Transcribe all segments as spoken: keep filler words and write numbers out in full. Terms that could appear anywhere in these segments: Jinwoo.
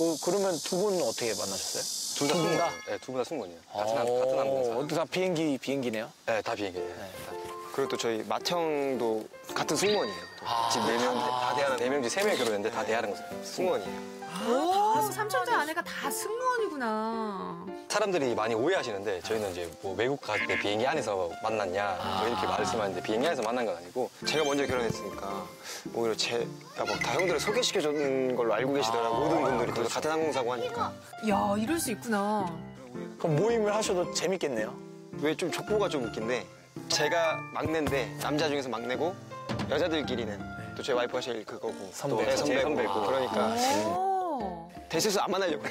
어, 그러면 두 분은 어떻게 만나셨어요? 둘 다 승무원. 네, 두 분 다 승무원이에요. 같은 한, 같은 항공사. 어, 다 비행기, 비행기네요? 네, 다 비행기예요. 네. 그리고 또 저희 맏형도 같은 승무원이에요. 아 지금 네 명, 다 대하는 네 명지 세 명이 그러는데 다 대하는 승무원이에요. 아, 오, 삼촌들 아내가 다 승무원이구나. 사람들이 많이 오해하시는데 저희는 이제 뭐 외국 갈 때 비행기 안에서 만났냐 뭐 이렇게 말씀하는데 비행기 안에서 만난 건 아니고 제가 먼저 결혼했으니까 오히려 제가 막 다 형들을 소개시켜준 걸로 알고 계시더라고요. 아, 모든 분들이 그렇죠. 같은 항공사고 하니까. 야, 이럴 수 있구나. 그럼 모임을 하셔도 재밌겠네요. 왜 좀 족보가 좀 웃긴데 제가 막내인데 남자 중에서 막내고 여자들끼리는 또 제 와이프가 제일 그거고 선배, 또 선배고, 선배고. 아, 그러니까. 대세수 안 만나려고.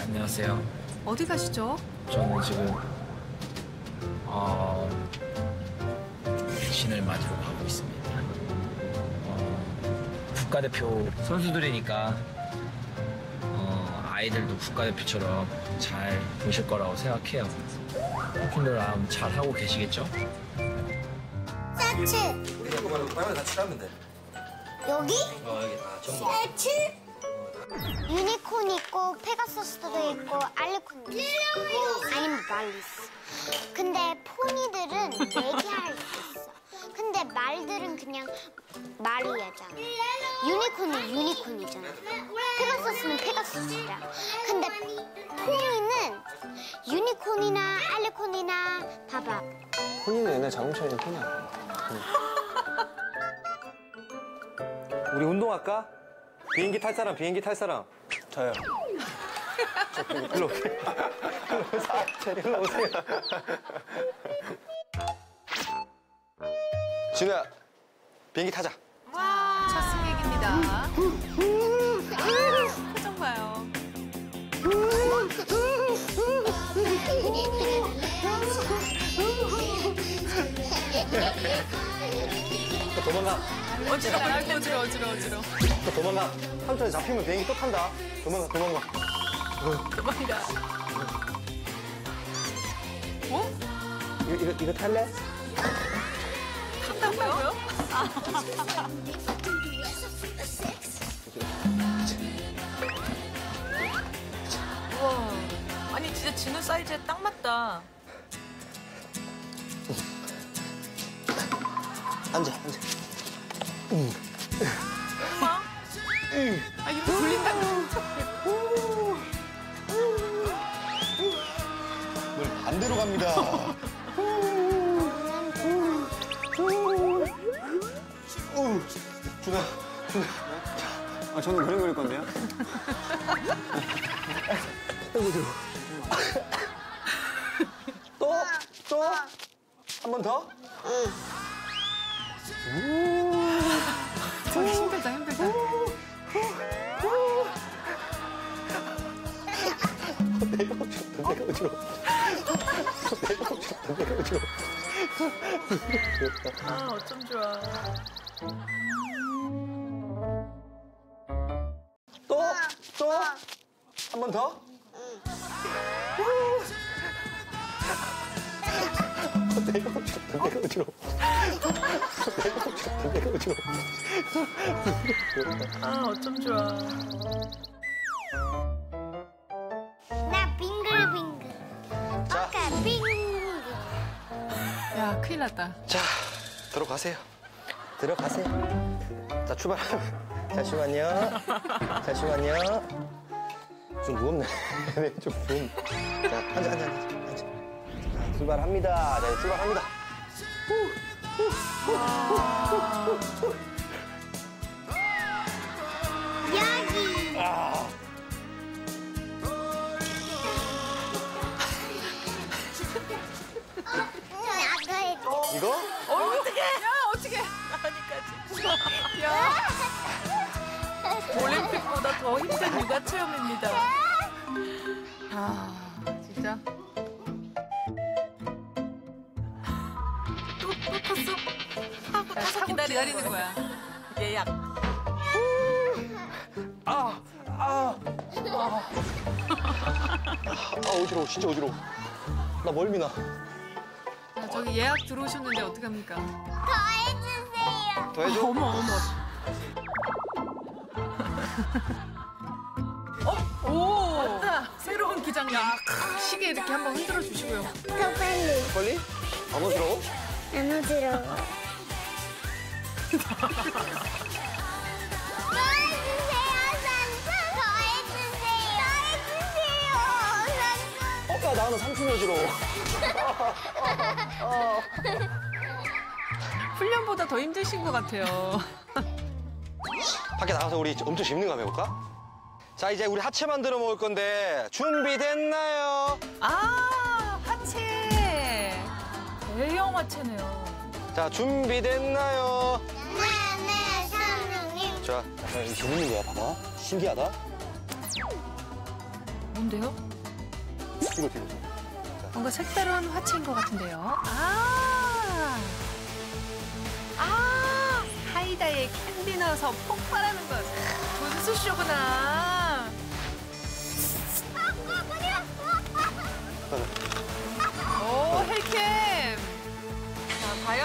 안녕하세요. 어디 가시죠? 저는 지금 어, 신을 맞으러 가고 있습니다. 어, 국가대표 선수들이니까 어, 아이들도 국가대표처럼 잘 보실 거라고 생각해요. 팬들랑 잘 하고 계시겠죠? 세츠. 빨리 같이 따면 돼. 여기? 어, 여기. 아, 전부. 세츠. 유니콘 있고 페가서스도 있고 알리콘도 있고 아니면 말리스. 근데 포니들은 얘기할 수 있어. 근데 말들은 그냥 말이야잖아. 유니콘은 유니콘이잖아. 페가서스는 페가서스잖아. 근데 포니는 유니콘이나 알리콘이나 봐봐. 포니는 옛날 자동차에는 포니 아니야. 우리 운동할까? 비행기 탈 사람, 비행기 탈 사람. 저요. 저 일로 오세요. 일로 오세요. 진우야, 비행기 타자. 와, 첫 승객입니다. 표정 봐요. 도망가. 어지러워, 어지러워, 어지러워, 어지러워. 도망가. 삼촌이 잡히면 비행기 또 탄다. 도망가, 도망가. 도망가. 어? 이거, 이거, 이거 탈래? 탄다고요? 아. 우와. 아니, 진짜 진우 사이즈에 딱 맞다. 앉아, 앉아. 응. 엄마? 응. 아, 이거 굴린다. 뭘 반대로 갑니다. 준아, 준아. 아, 저는 그림 그릴 건데요? 또, 또? 한 번 더? 응. 저기 힘들다, 힘들다. 내가 어지럽다, 내가 어지러워. 내가 어지럽다, 내가 어지러워. 아, 어쩜 좋아. 또? 또? 한 번 더? 내가 어지럽다, 내가 어지러워. 아, 어쩜 좋아. 나 빙글빙글. 아까 빙글빙글. 야, 큰일 났다. 자, 들어가세요. 들어가세요. 자, 출발. 잠시만요. 잠시만요. 좀 무겁네. 좀 무겁네. 자, 앉아, 앉아, 앉아. 자, 출발합니다. 자, 출발합니다. 후. 아 여기. 아 이거? 어, 어떡해? 야, 어떡해? 나니까 야. 올림픽보다 더 힘든 육아 체험입니다. 아, 진짜. 하고 타서 기다리는 거야. 예약. 아, 아, 아. 아, 어지러워, 진짜 어지러워. 나 멀미 나. 저기 예약 들어오셨는데 어떡합니까? 더 해주세요. 더 해줘. 어머 어머. 어? 오! 맞다! 새로운 기장님. 시계 이렇게 한번 흔들어 주시고요. 더 빨리. 빨리? 안 어지러워? 안 어지러워. 나 하나 삼촌여지로. 어. 훈련보다 더 힘드신 것 같아요. 밖에 나가서 우리 엄청 짚는 거 한번 해볼까? 자, 이제 우리 하체 만들어 먹을 건데 준비됐나요? 아, 하체. A형 하체네요. 자, 준비됐나요? 네, 네, 선생님. 자, 이 종류는 뭐야, 봐봐. 신기하다. 뭔데요? 뒤로, 뒤로. 뭔가 색다른 화채인 것 같은데요. 아, 아, 하이다에 캔디 넣어서 폭발하는 것. 분수쇼구나. 오, 헬캠. 자, 과연.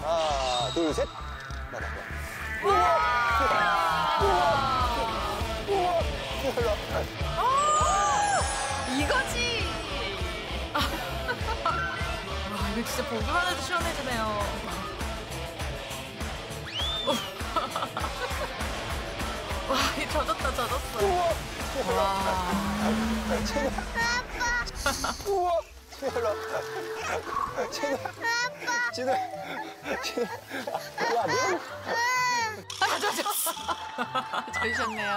하나, 둘, 셋. 나가. 우와. 오! 이거지! 와, 이거 진짜 보기만 해도 시원해지네요. 와, 이 젖었다, 젖었어. 우와! 우와! 채나! 아빠! 우와! 채나! 아빠! 진아! 진아! 야, 너! 다 젖었어! 젖으셨네요.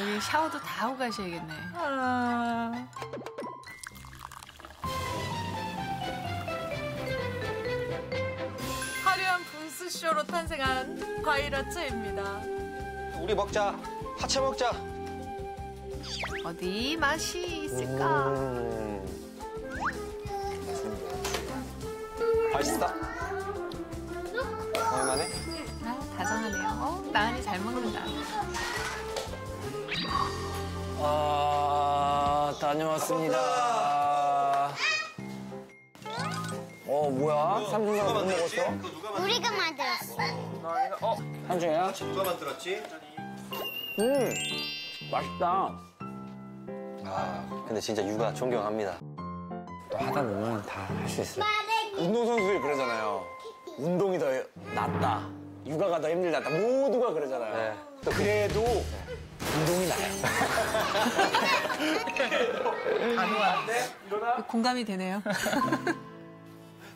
여기 샤워도 다 하고 가셔야겠네. 아... 화려한 분수쇼로 탄생한 과일 하체입니다. 우리 먹자. 하체 먹자. 어디 맛이 있을까? 음... 맛있다. 얼마네? 아, 다정하네요. 어, 나은이 잘 먹는다. 아, 다녀왔습니다. 어, 뭐야? 삼촌이가 못 먹었어? 우리가 만들었어. 어, 삼촌이야? 누가 만들었지? 음, 맛있다. 아, 근데 진짜 육아 존경합니다. 또 하다 보면 다 할 수 있어요. 운동선수들이 그러잖아요. 운동이 더 낫다. 육아가 더 힘들다. 모두가 그러잖아요. 네. 또 그래도 네. 운동이 나요. 가능한데? 일어나? 공감이 되네요.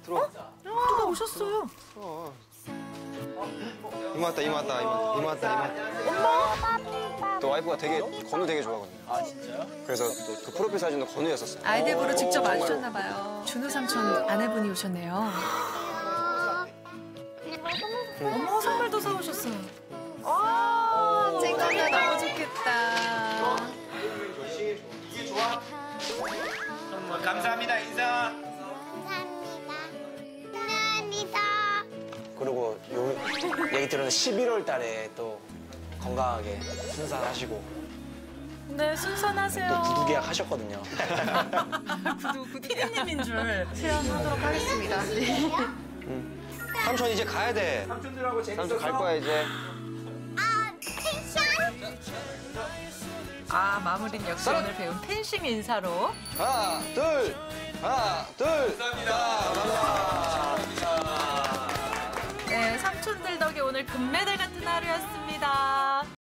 들어와. 어? 누가 오셨어요? 들어와. 이모 왔다, 이모 왔다, 이모 왔다, 이모. 엄마! 또 와이프가 되게 건우 되게 좋아하거든요. 아, 진짜요? 그래서 그 프로필 사진도 건우였었어요. 아이들보러 직접 와주셨나 봐요. 준우 삼촌 아내분이 오셨네요. 어머, 선물도 사오셨어요. 아, 쨍쨍해 너무 좋겠다. 이게 좋아? 감사합니다, 인사. 감사합니다. 감사합니다. 그리고 요 얘기 들으면 십일월 달에 또 건강하게 순산하시고. 네, 순산하세요. 또 구두 계약 하셨거든요. 구두, 피디님인 줄 체험하도록 하겠습니다. 네. 응. 삼촌 이제 가야 돼. 삼촌들하고 재밌어서. 삼촌 갈 거야, 이제. 아, 마무리는 역시 오늘 배운 펜싱 인사로. 하나, 둘, 하나, 둘. 감사합니다. 네, 삼촌들 덕에 오늘 금메달 같은 하루였습니다.